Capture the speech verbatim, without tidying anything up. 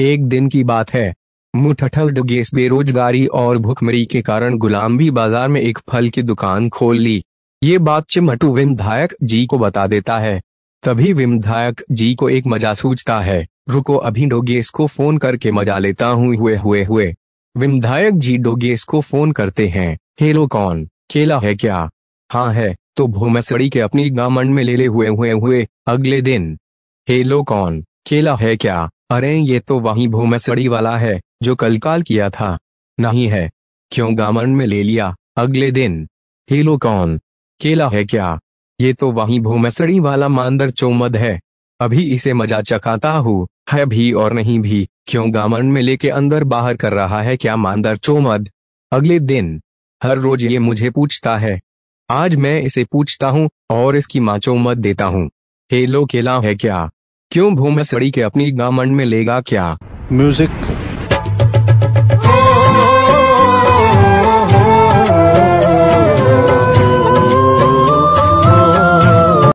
एक दिन की बात है, मुठठल डोगेश बेरोजगारी और भूखमरी के कारण गुलामबी बाजार में एक फल की दुकान खोल ली। ये बात चिमटू विधायक जी को बता देता है। तभी विधायक जी को एक मजा सूझता है। रुको, अभी डोगेश को फोन करके मजा लेता हूँ। हुए हुए हुए विधायक जी डोगेश को फोन करते हैं। हेलो, कौन? केला है क्या? हाँ है, तो भूमसड़ी के अपनी गामंड में ले ले। हुए हुए हुए अगले दिन, हेलो कौन? केला है क्या? अरे ये तो वही भूमसड़ी वाला है जो कल काल किया था। नहीं है, क्यों गामंड में ले लिया? अगले दिन, हेलो कौन? केला है क्या? ये तो वही भूमसड़ी वाला मांदर चोमद है। अभी इसे मजा चखाता हूँ। है भी और नहीं भी, क्यों गामंड में लेके अंदर बाहर कर रहा है क्या मांदर चोमद? अगले दिन, हर रोज ये मुझे पूछता है, आज मैं इसे पूछता हूँ और इसकी माँ चोमद देता हूँ। हेलो केला है क्या? क्यों भूमसड़ी के अपनी गामंड में लेगा क्या? म्यूजिक।